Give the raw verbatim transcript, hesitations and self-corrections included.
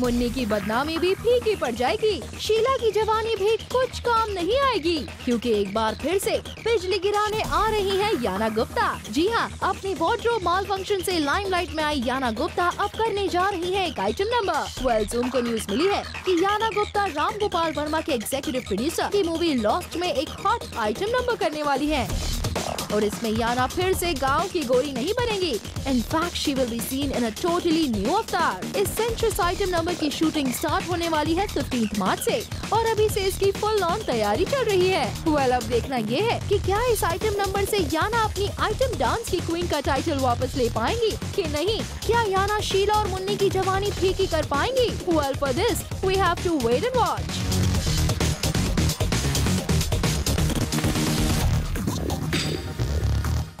मुन्नी की बदनामी भी फीकी पड़ जाएगी, शीला की जवानी भी कुछ काम नहीं आएगी, क्योंकि एक बार फिर से बिजली गिराने आ रही है याना गुप्ता। जी हां, अपनी वॉर्डरोब माल फंक्शन से लाइमलाइट में आई याना गुप्ता अब करने जा रही है एक आइटम नंबर। वेल ज़ूम को न्यूज मिली है कि याना गुप्ता राम गोपाल वर्मा के एग्जीक्यूटिव प्रोड्यूसर की मूवी लॉस्ट में एक हॉट आइटम नंबर करने वाली है और इसमें याना फिर से गांव की गोरी नहीं बनेगी। In fact she will be seen in a totally new अवतार। इस सेंचुरी आइटम नंबर की शूटिंग स्टार्ट होने वाली है पंद्रह मार्च से और अभी से इसकी फुल ऑन तैयारी चल रही है। वेल अब देखना ये है कि क्या इस आइटम नंबर से याना अपनी आइटम डांस की क्वीन का टाइटल वापस ले पाएंगी कि नहीं। क्या याना शीला और मुन्नी की जवानी फीकी कर पाएंगी। Well for this we have to wait and watch.